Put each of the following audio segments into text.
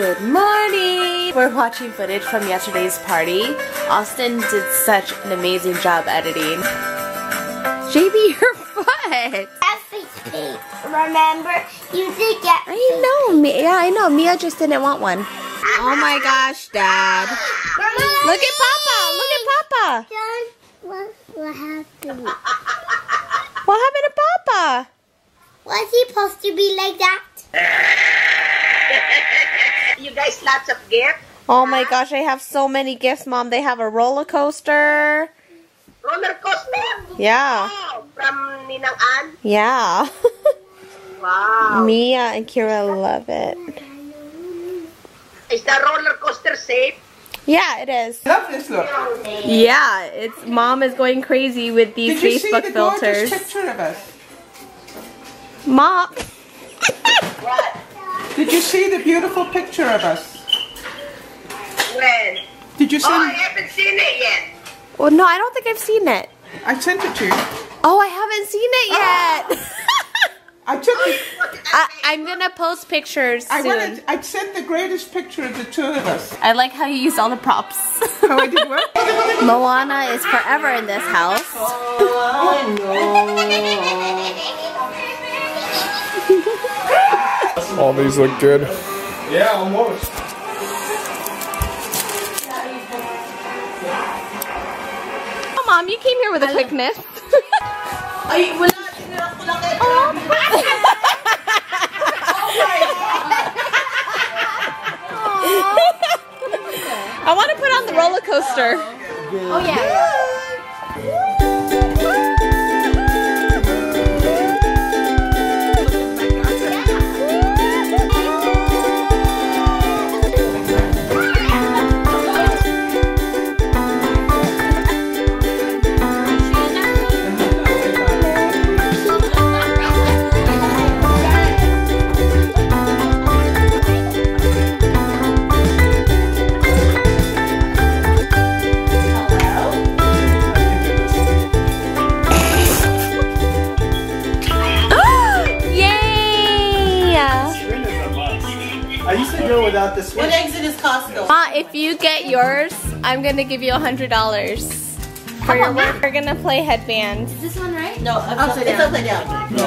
Good morning! We're watching footage from yesterday's party. Austin did such an amazing job editing. JB, your foot! Everything. Remember, you did get me. I know, yeah, I know. Mia just didn't want one. Oh my gosh, Dad. Mommy. Look at Papa! Look at Papa! John, what happened? What happened to Papa? Was he supposed to be like that? You guys, lots of gifts. Oh my gosh, I have so many gifts, Mom. They have a roller coaster. Roller coaster? Yeah. Oh, from Ninang Ann? Yeah. Wow. Mia and Keira love it. Is the roller coaster safe? Yeah, it is. I love this look. Yeah, it's Mom is going crazy with these Facebook filters. Did you see the gorgeous picture of us? Mom. What? Did you see the beautiful picture of us? When? Did you see? Oh, I haven't seen it yet. Well, no, I don't think I've seen it. I sent it to you. Oh, I haven't seen it yet. I took it. I'm gonna post pictures soon. I sent the greatest picture of the two of us. I like how you used all the props. Oh, I did what? Moana is forever in this house. Oh, no. All these look good. Yeah, almost. Oh, Mom, you came here with a quickness. I want to put on the roller coaster. Oh yeah. I used to go without the switch. What exit is Costco? Ma, if you get yours, I'm gonna give you $100 for your work. We're gonna play headbands. Is this one right? No, upside down. It's upside down. No.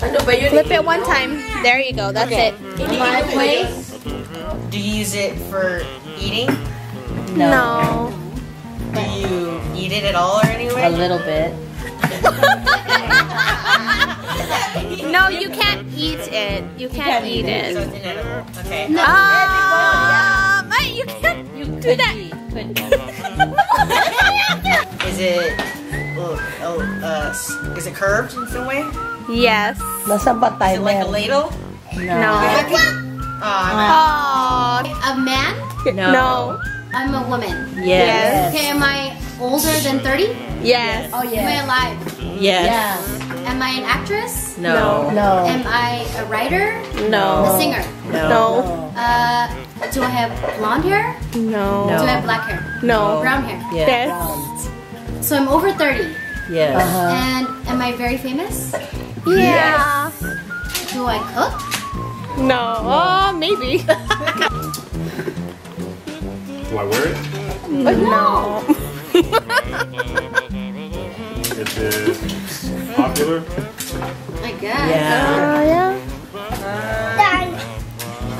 No. Flip it one time. There you go. That's it. In my place, do you use it for eating? No. Do you eat it at all or anywhere? A little bit. No, you can't eat it. You can't eat it. So it's inedible. Okay. No. Wait, you can't do that. Is it curved in some way? Yes. Is it like a ladle? No. A man? No. I'm a woman. Yes. Okay, am I older than 30? Yes. Oh yeah. Am I alive? Yes. Am I an actress? No. No. Am I a writer? No. A singer? No. Do I have blonde hair? No. Do I have black hair? No. Brown hair? Yes. Yes. So I'm over 30? Yes. And am I very famous? Yeah. Yes. Do I cook? No. Maybe. Do I wear it? No. Is it popular? I guess. Yeah.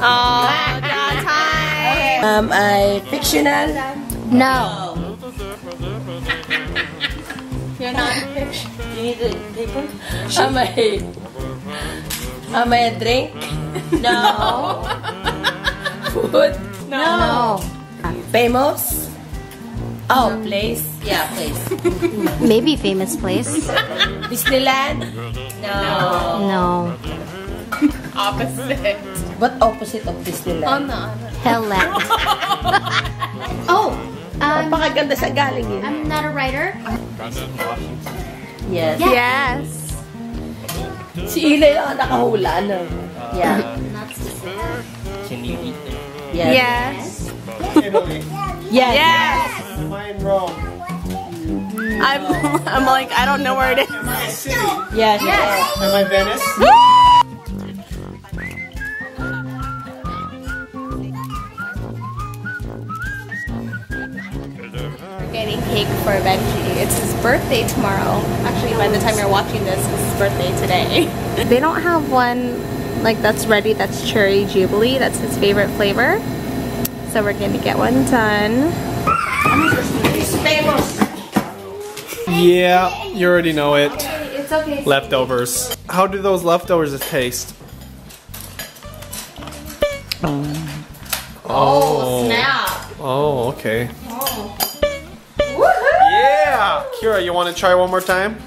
Oh, God, hi. Am I fictional? No. You're not fictional. You need the paper? Am I a drink? No. Food? No. Famous? Oh, place? Yeah, place. Maybe famous place. Disneyland? No. Opposite. What opposite of Disneyland? Oh, no. Hellland. Napakaganda sa galing yun. I'm not a writer. Yes. Yes. Si Ila yung nakahula, no? Yeah. Not specific. Can you eat them? Yes. Yes. Yes. Am I wrong? I'm like, I don't know where it is. Am I a city? Yes. Am I Venice? for a veggie. It's his birthday tomorrow. Actually, by the time you're watching this, it's his birthday today. They don't have one like that's ready. That's Cherry Jubilee. That's his favorite flavor. So we're gonna get one done. Yeah, you already know it. It's okay. Leftovers. How do those leftovers taste? Oh, snap. Oh, okay. Oh. Yeah! Keira, you want to try one more time?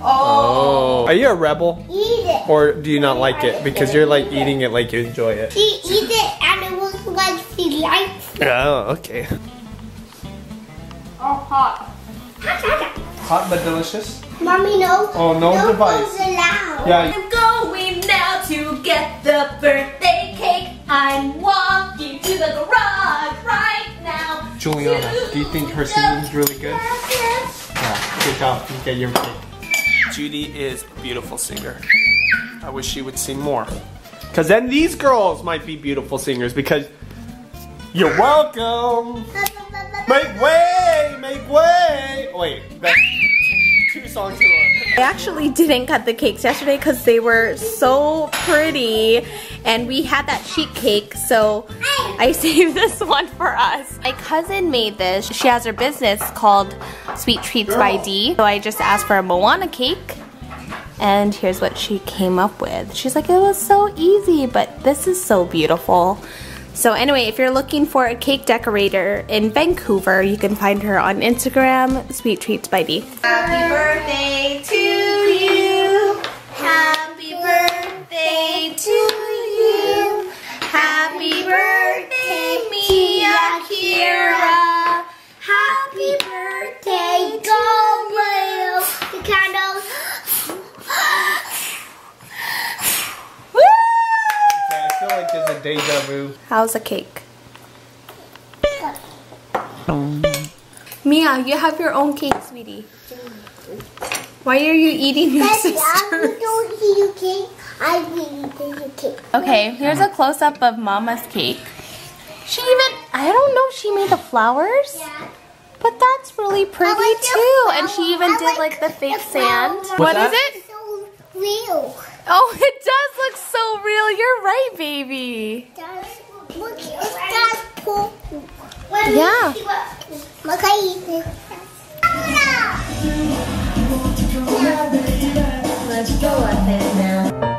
Oh. Are you a rebel? Eat it. Or do you not like it? Because you're like eating it like you enjoy it. She eats it and it looks like she likes it. Oh, okay. Oh, hot. Hot but delicious? Mommy, no. Oh, no, no device. Yeah. I'm going now to get the birthday cake. I'm walking to the garage right now. Julianna, do you think her singing's really good? Yeah, good job. You get your cake. Judy is a beautiful singer. I wish she would sing more. Because then these girls might be beautiful singers because you're welcome. Make way! Make way! Wait, that's two songs in one. I actually didn't cut the cakes yesterday because they were so pretty. And we had that sheet cake, so I saved this one for us. My cousin made this. She has her business called Sweet Treats by B. So I just asked for a Moana cake. And here's what she came up with. She's like, it was so easy, but this is so beautiful. So anyway, if you're looking for a cake decorator in Vancouver, you can find her on Instagram, Sweet Treats by B. Happy birthday to you. Happy birthday to you. Happy birthday, Miya, Keira. Happy birthday, Gabriel. The candles. Like there's a deja vu. How's the cake? Mia, you have your own cake, sweetie. Why are you eating your sister's? I don't eat your cake. I eat your cake. Okay, here's a close-up of Mama's cake. She even, I don't know, she made the flowers? Yeah. But that's really pretty too. And she even did like the fake sand. What is it? So real. Oh, it does look so real. You're right, baby. Look, it does pull. Yeah. Look how you do. Let's go up there now.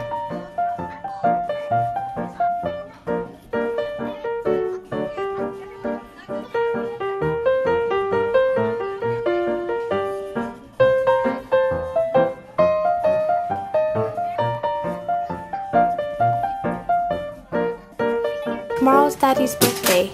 Tomorrow's Daddy's birthday.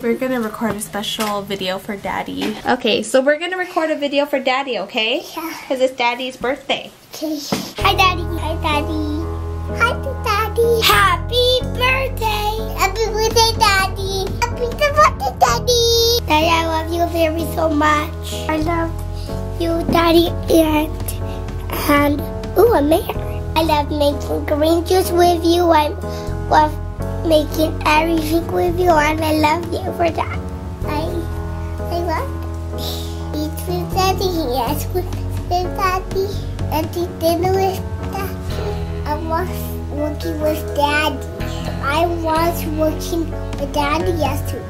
We're gonna record a special video for Daddy. Okay, so we're gonna record a video for Daddy, okay? Yeah. Because it's Daddy's birthday. Okay. Hi, Daddy. Hi, Daddy. Hi, Daddy. Happy birthday. Happy birthday, Daddy. Happy birthday, Daddy. Daddy, I love you very so much. I love you, Daddy, and ooh, I'm there. I love making green juice with you. I love making everything with you, and I love you for that. I love eat with Daddy. Yes, with Daddy. And eat dinner with Daddy. I was working with Daddy. I was working with Daddy yesterday.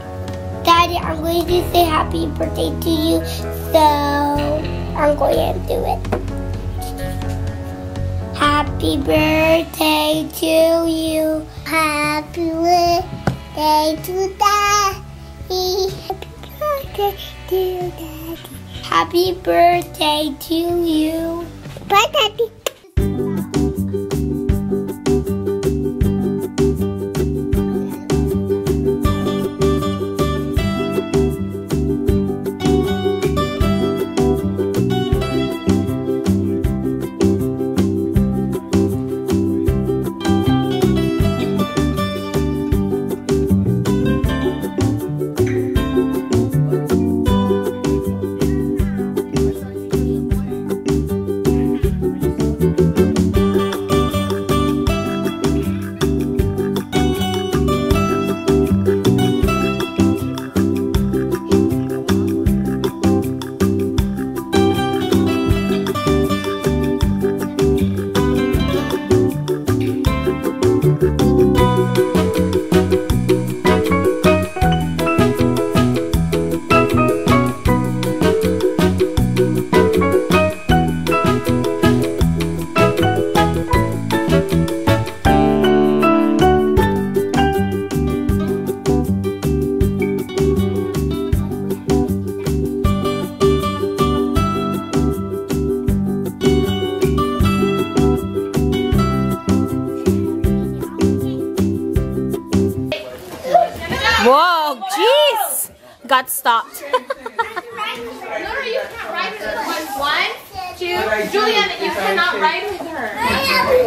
Daddy, I'm going to say happy birthday to you, so I'm going to do it. Happy birthday to you. Happy birthday to Daddy. Happy birthday to Daddy. Happy birthday to you. Bye, Daddy. got stopped. Laura, you can't ride with her. One, two. Julianna, you cannot ride with her.